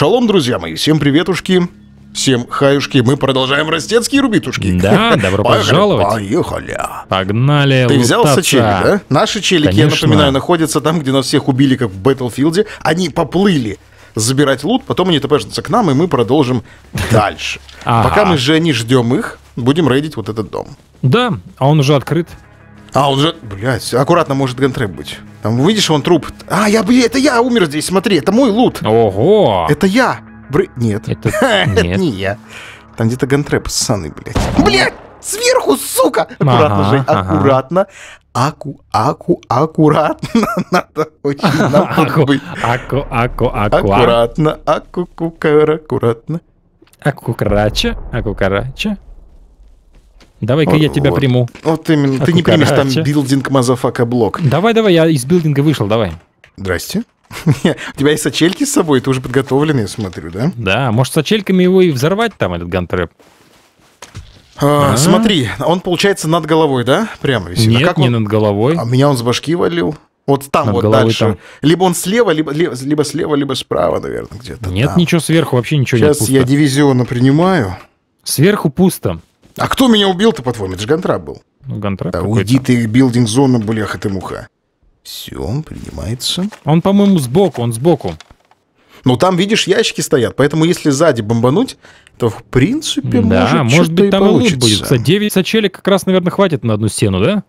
Шалом, друзья мои, всем приветушки, всем хаюшки, мы продолжаем растецкие рубитушки. Да, добро пожаловать. Поехали. Погнали. Ты взял челик, да? Наши челики, конечно, я напоминаю, находятся там, где нас всех убили, как в Бэттлфилде. Они поплыли забирать лут, потом они тпшатся к нам, и мы продолжим дальше. Пока мы же не ждем их, будем рейдить вот этот дом. Да, а он уже открыт. А, он же... Блядь, аккуратно, может гантрэп быть. Там, видишь, он труп. А, я, блядь, это я умер здесь, смотри, это мой лут. Ого. Это я. Нет. Это не я. Там где-то гантрэп ссаный, блядь. Блядь, сверху, сука. Аккуратно, Жень, аккуратно. Аккуратно. Надо очень нам быть. Аккуратно, аккуратно. Аккукрача. Давай-ка я тебя приму. Вот именно, ты не примешь там билдинг мазафака блок. Давай, я из билдинга вышел, давай. Здрасте. У тебя есть сачельки с собой, ты уже подготовленный, я смотрю, да? Да, может сачельками его и взорвать там, этот гантреп. Смотри, он получается над головой, да? Прямо висит. Нет, не над головой. А меня он с башки валил. Вот там вот дальше. Либо он слева, либо слева, либо справа, наверное, где-то. Нет, ничего сверху, вообще ничего нет. Сейчас я дивизиона принимаю. Сверху пусто. А кто меня убил-то, по-твоему? Это же гантрап был. Ну, гантрап какой-то. Уйди ты, билдинг-зона, бляха ты муха. Все, он принимается. Он, по-моему, сбоку, он сбоку. Ну, там, видишь, ящики стоят, поэтому если сзади бомбануть, то, в принципе, да, может быть, там и лут будет. Кстати, 9 сачелек как раз, наверное, хватит на одну стену, да?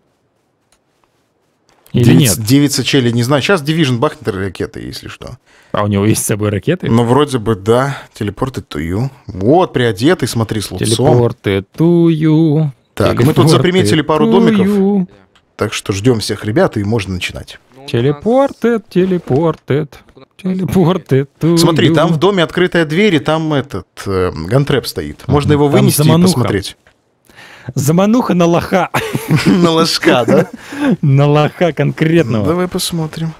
Или 9, нет? 9 сачелек, не знаю. Сейчас Division бахнет ракеты, если что. А у него есть с собой ракеты? Ну, вроде бы, да. Телепорты тую. Вот, приодетый, смотри, с лупцом. Телепорты тую. Так, мы тут заприметили пару домиков. Так что ждем всех ребят, и можно начинать. Телепорты тую. Смотри, там в доме открытая дверь, и там этот гантреп стоит. Можно его вынести и посмотреть. Замануха на лоха. На ложка, да? На лоха конкретного. Давай посмотрим.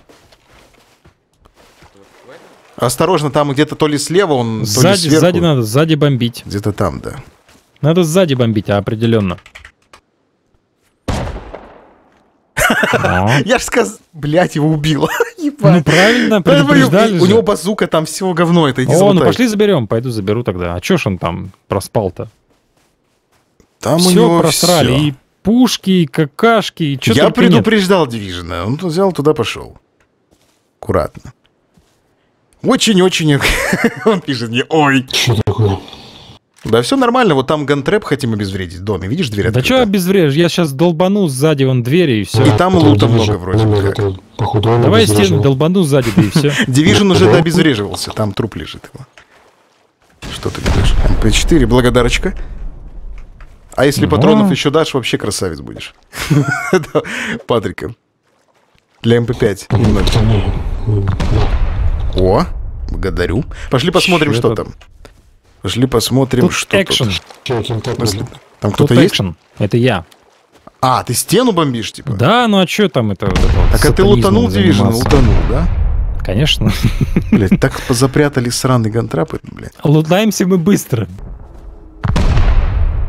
Осторожно, там где-то то ли слева он, то ли сверху. Сзади надо, сзади бомбить. Где-то там, да. Надо сзади бомбить, определенно. Я ж сказал, блядь, его убил. Ну правильно, предупреждали. У него базука, там всего говно. О, ну пошли заберем, пойду заберу тогда. А чё ж он там проспал-то? Там все просрали, все. И пушки, и какашки, и что-то. Я предупреждал Division, он взял, туда пошел. Аккуратно. Очень-очень... Он пишет мне, ой. Что такое? Да все нормально, вот там гантреп хотим обезвредить в доме, видишь, дверь открыта. Да что обезврежь, я сейчас долбану сзади вон двери и все. И там лута много вроде бы. Давай стену долбану сзади, да и все. Division уже обезвреживался, там труп лежит его. Что ты говоришь? МП4, благодарочка. А если патронов еще дашь, вообще красавец будешь. Патрика. Для МП5. О, благодарю. Пошли посмотрим, что там. Пошли посмотрим, что там. Там кто-то есть? Это я. А, ты стену бомбишь, типа? Да, ну а что там это? Так а ты лутанул, Division, лутанул, да? Конечно. Блять, так запрятали сраный гантрап, блядь. Лутаемся мы быстро.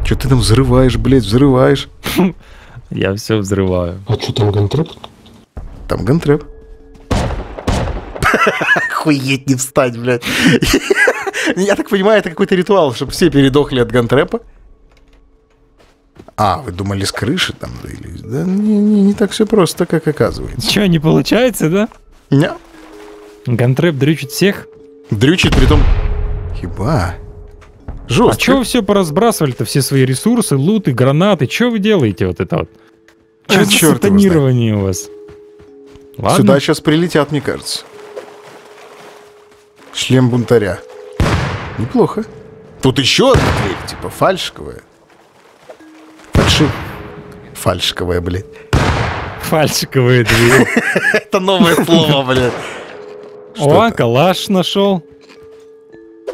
Че ты там взрываешь, блядь, взрываешь? Я все взрываю. А что там гантреп? Там гантреп. Охуеть, не встать, блядь. Я так понимаю, это какой-то ритуал, чтобы все передохли от гантрепа. А, вы думали, с крыши там? Да не так все просто, как оказывается. Че, не получается, да? Не. Гантреп дрючит всех? Дрючит, притом... Еба... Жестко. А чё вы все поразбрасывали-то, все свои ресурсы, луты, гранаты? Чё вы делаете вот это вот? Чё за сатанирование у вас? Ладно? Сюда сейчас прилетят, мне кажется. Шлем бунтаря. Неплохо. Тут еще одна дверь, типа фальшковая. Фальшковая, блядь. Фальшковая дверь. Это новое слово, блядь. О, калаш нашел.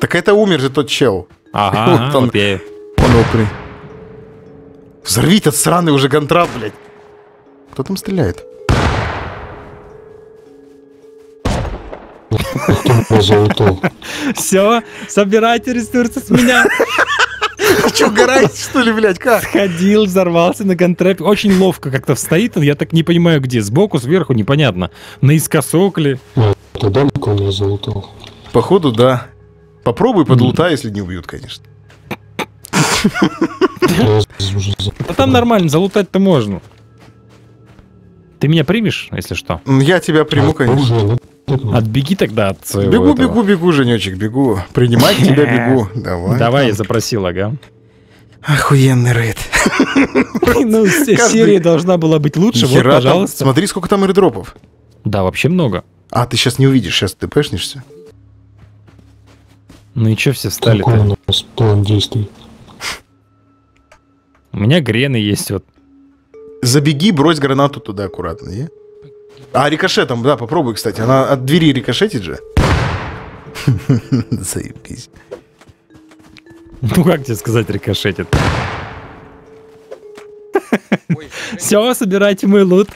Так это умер же тот чел. Ага, вот он опри. Взорви этот сраный уже гантрап, блядь. Кто там стреляет? Все, собирайте ресурсы с меня. Че, угораете, что ли, блядь, как? Сходил, взорвался на гантрапе. Очень ловко как-то встоит он, я так не понимаю где. Сбоку, сверху, непонятно. Наискосок ли? Это дамка у меня залутал. Походу, да. Попробуй подлутай, если не убьют, конечно. Да там нормально, залутать-то можно. Ты меня примешь, если что? Я тебя приму, конечно. Отбеги тогда от своего. Бегу, этого. бегу, Женечек, бегу. Принимать тебя бегу. Давай. Давай, я запросил, ага. Охуенный рейд. Ну, серия должна была быть лучше, вот, пожалуйста. Смотри, сколько там рейдропов. Да, вообще много. А, ты сейчас не увидишь, сейчас ты пэшнешься. Ну и чё все встали-то? Какой у нас план действий? У меня грены есть вот. Забеги, брось гранату туда аккуратно, не? А, рикошетом, да, попробуй, кстати. Она от двери рикошетит же. Заебись. Ну как тебе сказать, рикошетит? Все, собирайте мой лут.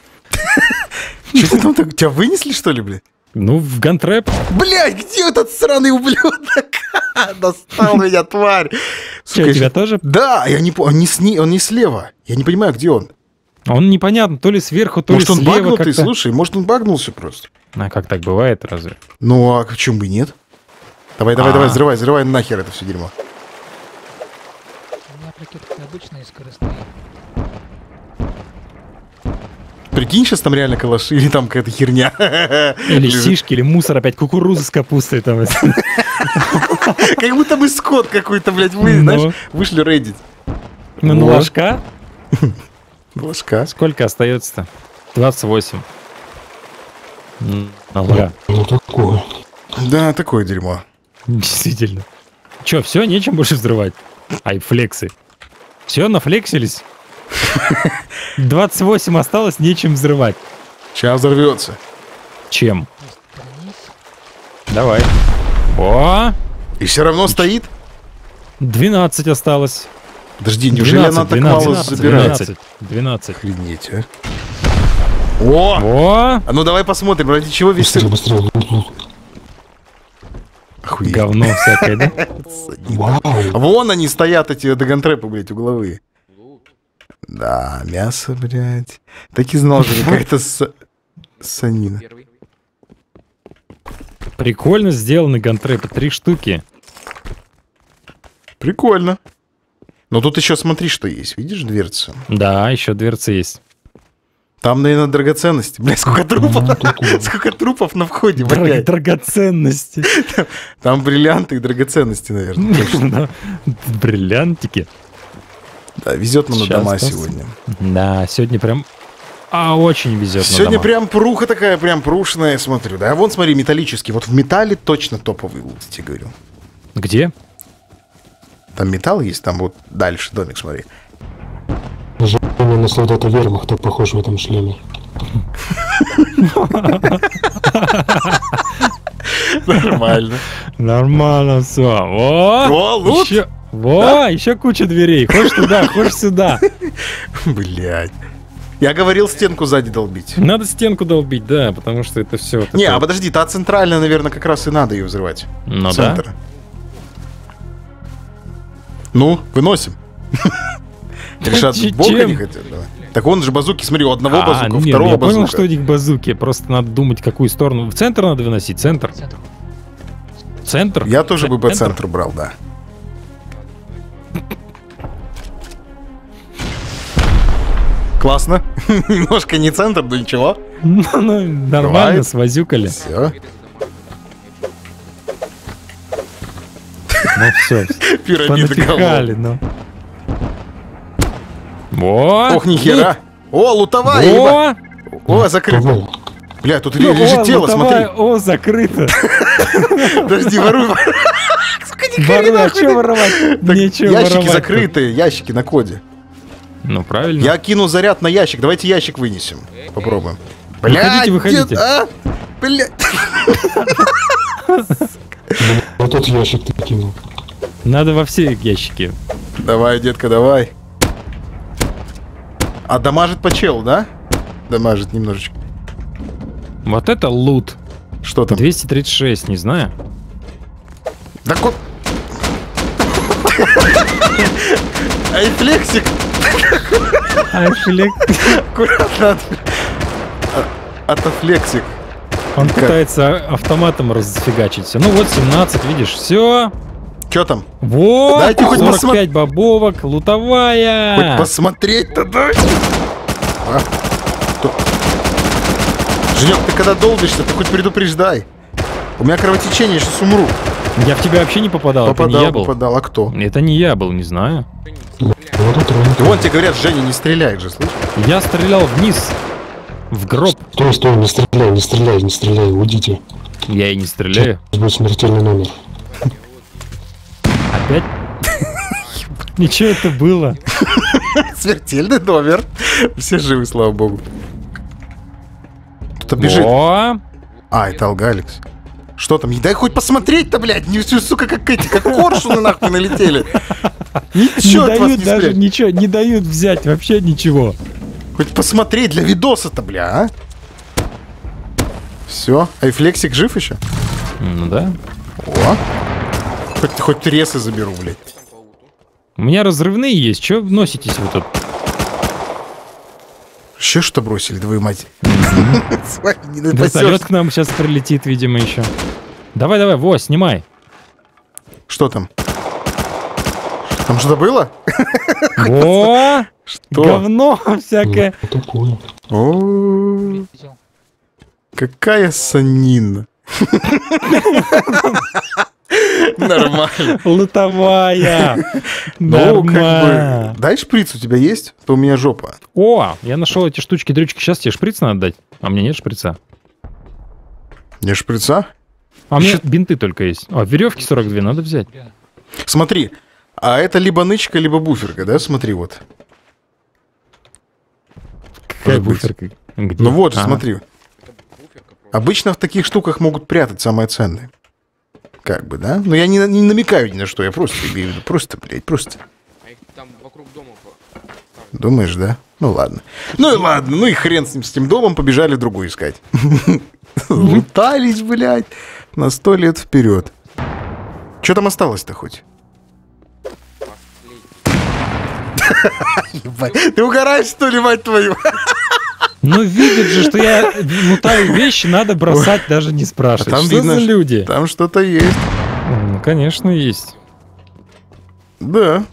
Че ты там так? Тебя вынесли, что ли, блядь? Ну, в гантрэп. Блядь, где этот сраный ублюдок? Достал меня, тварь. Что, тебя тоже? Да, я не понял. Он не слева. Я не понимаю, где он. Он непонятно, то ли сверху, то ли слева. Может, он багнутый, слушай, может, он багнулся просто. А как так бывает, разве? Ну, а почему бы нет? Давай, давай, давай, взрывай, взрывай нахер это все дерьмо. У меня прикидки обычные, скоростные. Прикинь, сейчас там реально калаши или там какая-то херня. Или сишки, или мусор опять, кукуруза с капустой там. Как будто бы скот какой-то, блядь, вышли рейдить. Ну, ложка. Ложка. Сколько остается-то? 28. Ага. Ну, такое. Да, такое дерьмо. Действительно. Че, все, нечем больше взрывать? Ай, флексы. Все, нафлексились? 28 осталось, нечем взрывать. Сейчас взорвется. Чем? Давай. О! И все равно стоит? 12 осталось. Подожди, неужели она так мало забирает? 12. Охренеть, а. О! А ну давай посмотрим, ради чего весь цирк. Охуеть. Говно всякое, да? Вон они стоят, эти дагонтрепы, блядь, угловые. Да, мясо, блядь. Так и знал же, какая-то санина. Прикольно сделаны гантрэпы, 3 штуки. Прикольно. Но тут еще смотри, что есть. Видишь дверцу? Да, еще дверца есть. Там, наверное, драгоценности. Блядь, сколько трупов. Сколько трупов на входе, блядь. Драгоценности. Там бриллианты и драгоценности, наверное. Бриллиантики. Да, везет нам на дома сегодня. Да, сегодня прям... А, очень везет сегодня на дома. Прям пруха такая, прям прушная, смотрю. Да, вон, смотри, металлический. Вот в металле точно топовый лут, я тебе говорю. Где? Там металл есть, там вот дальше домик, смотри. Жаль, на солдата вермахта похож в этом шлеме. Нормально. Нормально все. О, лут! Во, еще куча дверей. Хочешь туда, хочешь сюда. Блять. Я говорил, стенку сзади долбить. Надо стенку долбить, да, потому что это все. Не, а подожди, та центральная, наверное, как раз и надо ее взрывать. Ну да. Ну, выносим. Решат, бога не хотят. Так он же базуки, смотри, у одного базука, у второго базука. Я понял, что у них базуки. Просто надо думать, какую сторону. В центр надо выносить, центр. Центр? Я тоже бы по центру брал, да. Классно. Немножко не центр, да ничего. Ну, нормально, свозюкали. Все. Ну все, понатихали, ну. Ох, нихера. О, лутовая. О, закрыто. Бля, тут лежит тело, смотри. О, закрыто. Подожди, воруй. А что воровать? Ящики закрытые, ящики на коде. Ну, правильно. Я кину заряд на ящик. Давайте ящик вынесем. Попробуем. Блядь, выходите. А? Блядь. Вот тот ящик ты кинул. Надо во все ящики. Давай, детка, давай. А дамажит по челу, да? Дамажит немножечко. Вот это лут. Что там? 236, не знаю. Да кот. Ай, флексик. Афлек. Аккуратно. Атафлексик. Он пытается автоматом разфигачить все. Ну вот 17, видишь, все. Че там? Вот, дайте 45 бобовок, лутовая. Хоть посмотреть-то дай. А? Женек, ты когда долбишься, ты хоть предупреждай. У меня кровотечение, я сейчас умру. Я в тебя вообще не попадал. Попадал, а кто? Это не я был, не знаю. Вон тебе говорят, Женя, не стреляй же, слышишь? Я стрелял вниз. В гроб. Стой, не стреляй, уйдите. Я и не стреляю. Сейчас будет смертельный номер. Опять? Ничего, это было. Смертельный номер. Все живы, слава богу. Кто-то бежит. А, это Алгалекс. Что там? Дай хоть посмотреть-то, блядь. Не все, сука, как эти, как коршуны нахуй налетели. Ничего от вас не даже ничего, не дают взять вообще ничего. Хоть посмотреть для видоса-то, бля, а? Все. Айфлексик жив еще? Ну да. О. Хоть тресы заберу, блядь. У меня разрывные есть. Че носитесь вы тут? Еще что бросили, твою мать? Вертолет к нам сейчас прилетит, видимо, еще. Давай, во, снимай. Что там? Там что-то было? О! Что? Говно всякое. О, какая санина. Нормально. Лутовая. Нормально. Дай шприц у тебя есть? То у меня жопа. О, я нашел эти штучки-дрючки. Сейчас тебе шприц надо дать. А мне нет шприца. Не шприца? А мне бинты только есть. А, веревки 42 надо взять. Смотри. А это либо нычка, либо буферка, да? Смотри, вот. Какая буферка? Где? Ну вот же, смотри. Обычно в таких штуках могут прятать самое ценное. Как бы, да? Но я не намекаю ни на что, я просто имею в виду. Просто, блядь, просто. А их там вокруг дома... Думаешь, да? Ну ладно. Ну и ладно, ну и хрен с ним, с тем домом, побежали другую искать. Лутались, блядь, на 100 лет вперед. Что там осталось-то хоть? Ты угораешь, что ли, мать твою? Ну, видит же, что я мутаю вещи, надо бросать, даже не спрашивать. А там что видно, за люди? Там что-то есть. Ну, конечно, есть. Да.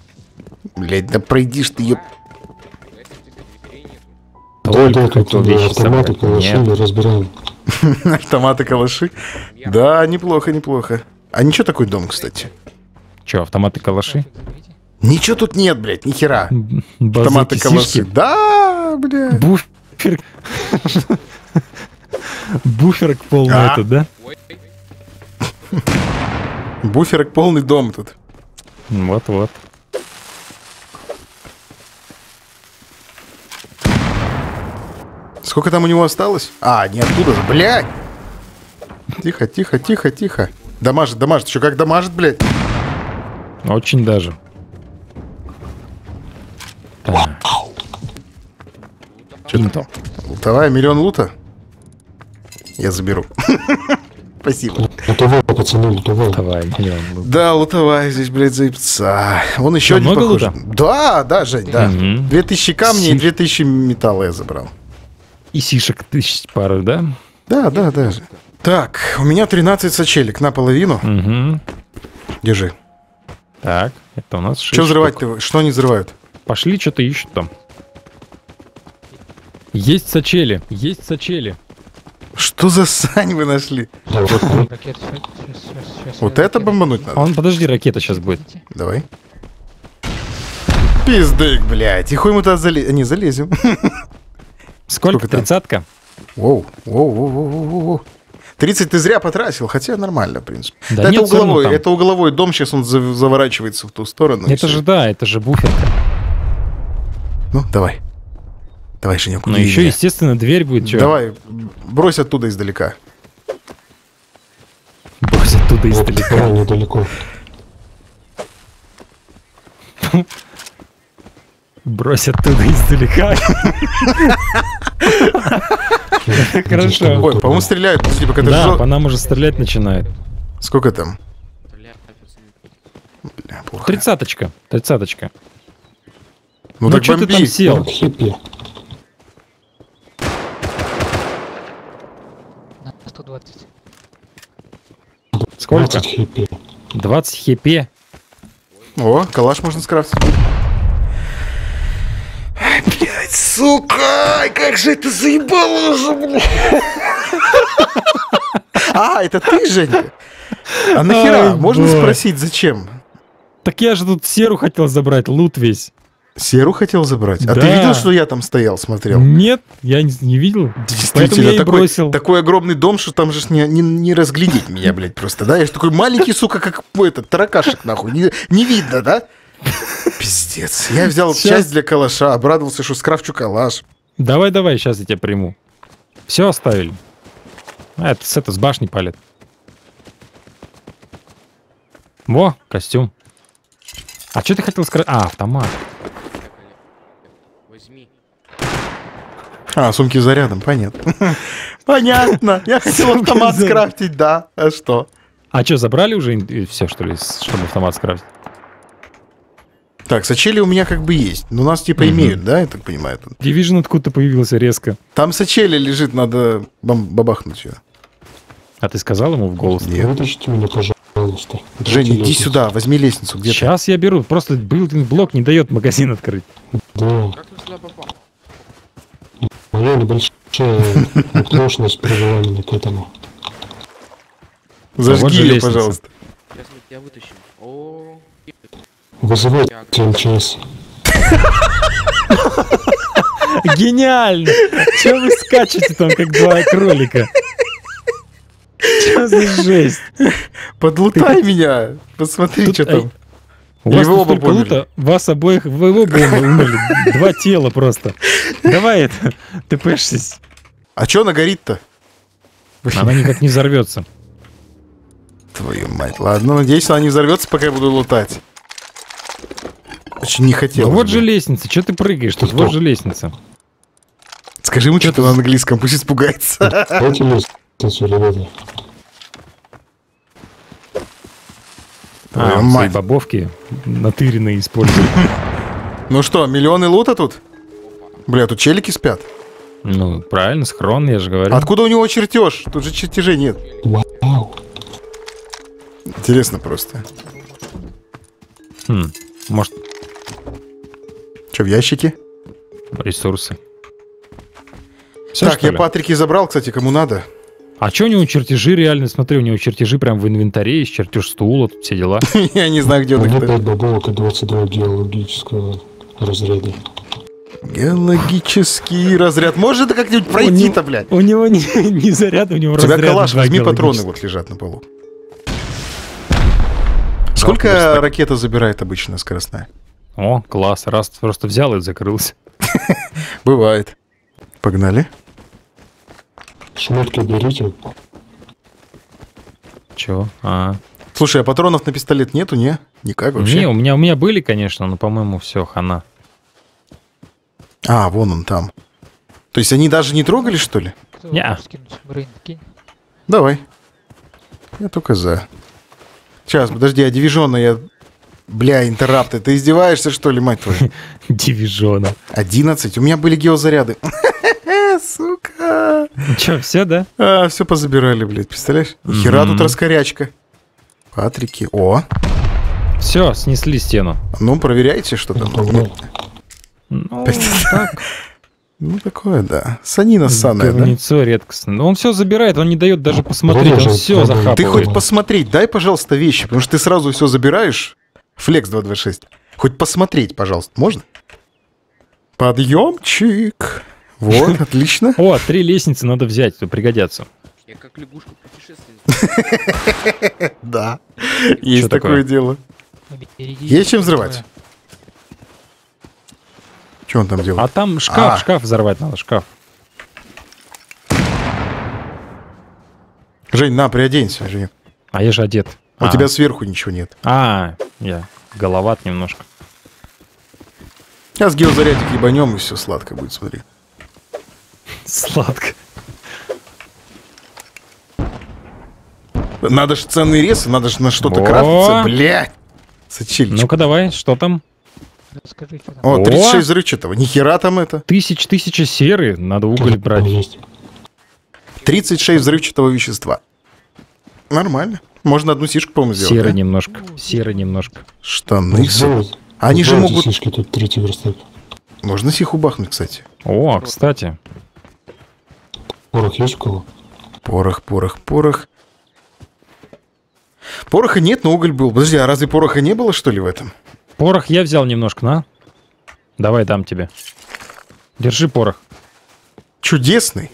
Блять, да пройдишь ты, еб... Да, автоматы, калаши, мы разбираем. Автоматы, калаши? Да, неплохо. А ничего такой дом, кстати. Че, автоматы, калаши? Ничего тут нет, блядь, ни хера. Автоматы, калаши. Да, блядь. Буферок полный этот, да? Буферок полный дом тут. Вот. Сколько там у него осталось? А, не оттуда же, блядь. Тихо. Дамажит. Еще как дамажит, блядь. Очень даже. Что там? Лутовая, миллион лута? Я заберу. Спасибо. Лутовая, пацаны, лутовая. Да, лутовая здесь, блядь, заебца. Вон еще один похож. Да, Жень, да. 2000 камней и 2000 металла я забрал. И сишек 1000 пары, да? Да. Так, у меня 13 сачелек наполовину. Держи. Так, это у нас 6. Что взрывать-то? Что они взрывают? Пошли, что-то ищут там. Есть сачели. Что за сань вы нашли? Вот это бомбануть надо. Подожди, ракета сейчас будет. Давай. Пиздык, блядь. И хуй мы туда залезем. Не, залезем. Сколько? 30-ка? Воу. 30 ты зря потратил, хотя нормально, в принципе. Да нет, это угловой дом, сейчас он заворачивается в ту сторону. Это же, да, это же буфер. Ну, давай. Давай, Женек, ну еще, естественно, дверь будет. Чё? Давай, брось оттуда издалека. Недалеко. Брось оттуда издалека. Хорошо. Ой, по-моему, стреляют. Да, по нам уже стрелять начинает. Сколько там? 30-очка. Ну так что ты там сел? Сколько? 20 хп. 20 хп. О, калаш можно скрафтить. Блять, сука! Как же это заебало уже, блядь! А, это ты, Женя? А нахера? Можно спросить, зачем? Так я же тут серу хотел забрать, лут весь. Серу хотел забрать? Да. А ты видел, что я там стоял, смотрел? Нет, я не видел. Действительно, такой огромный дом, что там же не разглядеть меня, блядь, просто, да? Я же такой маленький, сука, как этот таракашек, нахуй. Не видно, да? Пиздец. Я взял часть для калаша, обрадовался, что скрафчу калаш. Давай, сейчас я тебя приму. Все оставили. А, это с башни палит. Во, костюм. А что ты хотел сказать? А, автомат. Возьми. А, сумки зарядом, понятно. Понятно. Я хотел автомат скрафтить, да. А что? А что, забрали уже все, что ли, чтобы автомат скрафтить? Так, сачели у меня как бы есть. Но нас типа имеют, да, я так понимаю? Division откуда-то появился резко. Там сачели лежит, надо бабахнуть ее. А ты сказал ему в голос? Нет. Вытащите меня, пожалуйста. Женя, иди сюда, возьми лестницу где-то. Сейчас я беру, просто билдинг-блок не дает магазин открыть. Да. Как ты сюда попал? Моя небольшая оплошность привела меня к этому. Зажги ее, пожалуйста. Сейчас мы тебя вытащим. Вызывайте МЧС. Гениально! Чего вы скачете там, как два кролика? Что за жесть? Подлутай меня! Посмотри, что там. Его оба померли. Вас обоих, вы оба умерли. Два тела просто. Давай это, ты пышись. А что она горит-то? Она никак не взорвется. Твою мать. Ладно, надеюсь, она не взорвется, пока я буду лутать. Очень не хотел. Ну вот же лестница, что ты прыгаешь? Тут вот же лестница. Скажи ему что-то на английском, пусть испугается. А, мои бобовки натыренные используют. Ну что, миллионы лута тут? Бля, тут челики спят. Ну, правильно, схрон, я же говорю. Откуда у него чертеж? Тут же чертежей нет. Интересно просто. Может... Что, в ящике? Ресурсы. Все, так, я патрики забрал, кстати, кому надо. А что у него чертежи реально? Смотри, у него чертежи прям в инвентаре, есть чертеж стула, тут все дела. Я не знаю, где он. У меня 5 бобовок и 22 геологического разряда. Геологический разряд. Может это как-нибудь пройти-то, блядь? У него не заряд, у него разряд. У тебя калаш, возьми, патроны вот лежат на полу. Сколько ракета забирает обычно скоростная? О, класс. Раз просто взял и закрылся. Бывает. Погнали. Шмотки берите. Чё? Слушай, а патронов на пистолет нету, не? Никак вообще? Не, у меня были, конечно, но, по-моему, все, хана. А, вон он там. То есть они даже не трогали, что ли? Не. Давай. Я только за. Сейчас, подожди, а Division я... Бля, интеррапты, ты издеваешься, что ли, мать твою? Division. 11, у меня были геозаряды. Сука. Че, все, да? А, все позабирали, блядь, представляешь? Хера тут раскорячка. Патрики, о. Все, снесли стену. Ну, проверяйте, что там. Ну, такое, да. Санина ссаная, да? Лицо редкостное. Он все забирает, он не дает даже посмотреть, он все захапывает. Ты хоть посмотреть, дай, пожалуйста, вещи, потому что ты сразу все забираешь. Флекс 226. Хоть посмотреть, пожалуйста, можно? Подъемчик. Вот, отлично. О, 3 лестницы надо взять, пригодятся. Я как лягушка путешествую. Да, есть такое дело. Есть чем взрывать. Что он там делает? А там шкаф взорвать надо, шкаф. Жень, на, приоденься, Жень. А я же одет. У тебя сверху ничего нет. А, я головат немножко. Сейчас геозарядик ебанем, и все сладко будет, смотри. Сладко. Надо же ценные ресы, надо же на что-то крафтиться, блядь. Ну-ка давай, что там? Расскажи, что там. О, 36 взрывчатого. Нихера там это. Тысяча серы. Надо уголь брать. 36 взрывчатого вещества. Нормально. Можно одну сишку, по-моему, сделать. Серый, да? Немножко. Серый немножко. Штаны. Они же могут... Сишки, тут третий верстак. Можно сиху бахнуть, кстати. О, кстати. Порох есть у кого? Порох. Пороха нет, но уголь был. Подожди, а разве пороха не было, что ли, в этом? Порох я взял немножко, на. Давай дам тебе. Держи порох. Чудесный.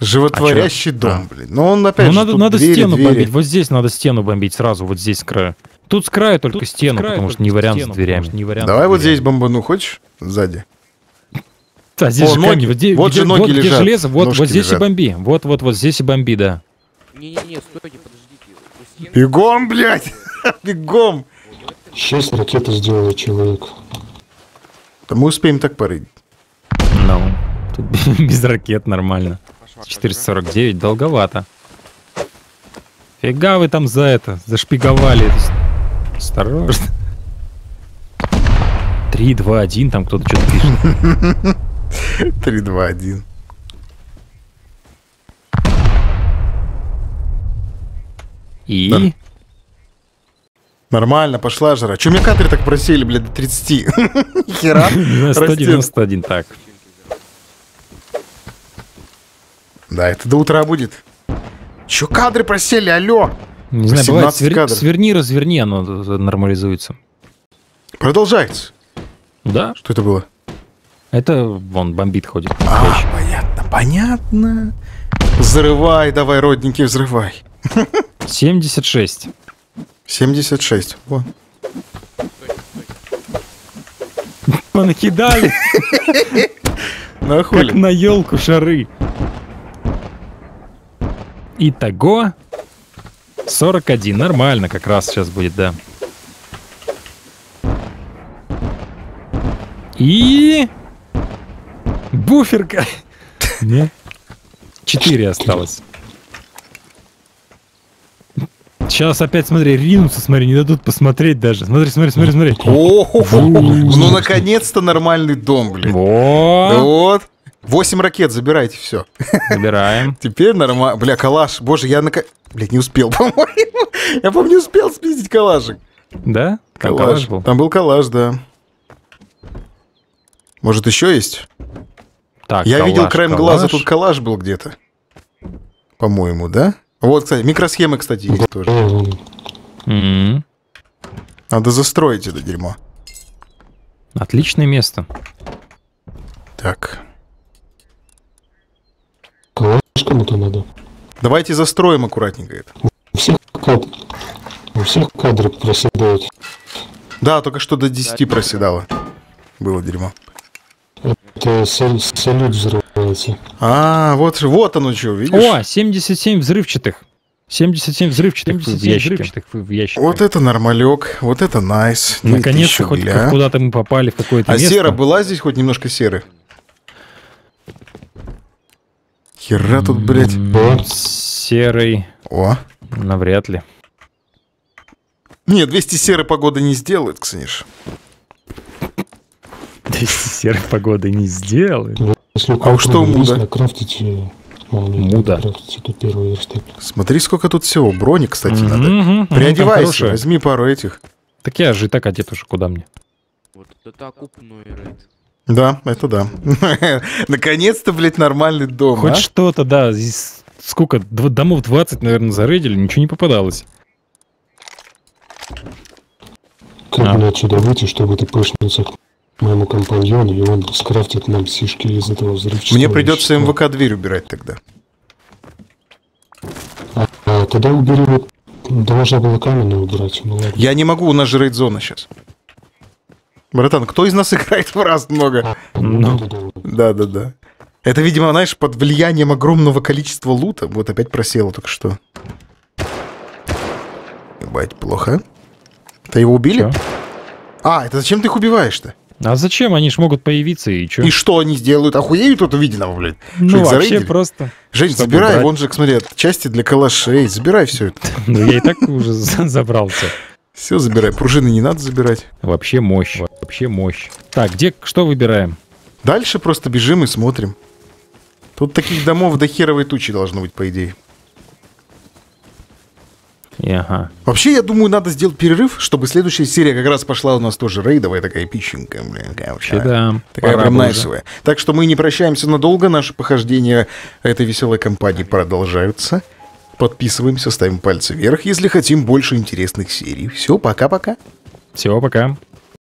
Животворящий дом, блин. Но он опять же, тут надо стену бомбить. Вот здесь надо стену бомбить сразу, вот здесь с краю. Тут с краю только стену, потому что не вариант с дверями. Давай вот здесь бомбану, хочешь? Сзади. Да, здесь же ноги. Вот же ноги лежат. Железо, вот здесь и бомби. Вот здесь и бомби, да. Не-не-не, стойте, подождите. Бегом, блядь! Бегом! Сейчас ракету сделала человек. Да мы успеем так порыть. No. Тут без ракет нормально. 449, долговато. Фига вы там за это, зашпиговали. Осторожно. 3, 2, 1, там кто-то что-то пишет. 3, 2, 1. И? Да. Нормально, пошла жара. Че у меня кадры так просели, блядь, до 30? Хера. 91, так. Да, это до утра будет. Че кадры просели, алло? Не знаю, бывает, сверни, разверни, оно нормализуется. Продолжается. Да. Что это было? Это, вон, бомбит ходит. А, понятно, понятно. Взрывай, давай, родненький, взрывай. 76. 76, вот. Понакидали. Как на елку шары. Итого 41. Нормально как раз сейчас будет, да. И... Буферка. 4 осталось. Сейчас опять, смотри, ринутся, смотри, не дадут посмотреть даже. Смотри. Ну, наконец-то нормальный дом, блин. Вот. 8 ракет, забирайте все. Забираем. Теперь нормально. Бля, калаш. Боже, я на... Блядь, не успел, по-моему. Я, по-моему, не успел спиздить калашик. Да? Там калаш был? Там был калаш, да. Может, еще есть? Так, я видел краем глаза, тут калаш был где-то. По-моему, да? Вот, кстати, микросхемы, кстати, есть тоже. Надо застроить это дерьмо. Отличное место. Так. Калаш кому-то надо. Давайте застроим аккуратненько это. У всех кадры проседают. Да, только что до 10 проседало. Было дерьмо. Это салют взрывается. А, вот оно что, видишь? О, 77 взрывчатых. 77 взрывчатых в ящике. Вот это нормалек, вот это найс. Наконец-то хоть куда-то мы попали, в какое-то место. А сера была здесь хоть немножко серы? Хера тут, блядь. Серый. О. Навряд ли. Не, 200 серой погоды не сделает, конечно. 200 серой погоды не сделает. А уж что муда? Муда. Смотри, сколько тут всего. Брони, кстати, надо. Приодевайся, возьми пару этих. Так я же и так одет уже, куда мне? Вот это окупной рейд. Да, это да. Наконец-то, блядь, нормальный дом. Хоть что-то, да. Здесь сколько? Домов 20, наверное, зарейдили, ничего не попадалось. Как мне отсюда выйти, чтобы ты пышнулся к моему компаньону, и он скрафтит нам сишки из этого взрывчатого? Мне придется МВК дверь убирать тогда. Тогда убери вот... Должна была камень убирать. Я не могу, у нас же рейд-зона сейчас. Братан, кто из нас играет в раз много? Да. Это, видимо, знаешь, под влиянием огромного количества лута. Вот опять просело только что. Ебать, плохо. Ты его убили? Чё? А, это зачем ты их убиваешь-то? А зачем? Они ж могут появиться и чё? И что они сделают? Охуеют от увиденного, блядь? Ну вообще просто... Жень, забирай, вон же, смотри, части для калашей. Забирай все это. Ну я и так уже забрался. Все, забирай. Пружины не надо забирать. Вообще мощь. Так, где, что выбираем? Дальше просто бежим и смотрим. Тут таких домов до херовой тучи должно быть, по идее. Ага. Вообще, я думаю, надо сделать перерыв, чтобы следующая серия как раз пошла у нас тоже рейдовая такая пищенка, блин, вообще, да, такая прям найсовая. Так что мы не прощаемся надолго, наши похождения этой веселой компании продолжаются. Подписываемся, ставим пальцы вверх, если хотим больше интересных серий. Все, пока-пока. Всего пока.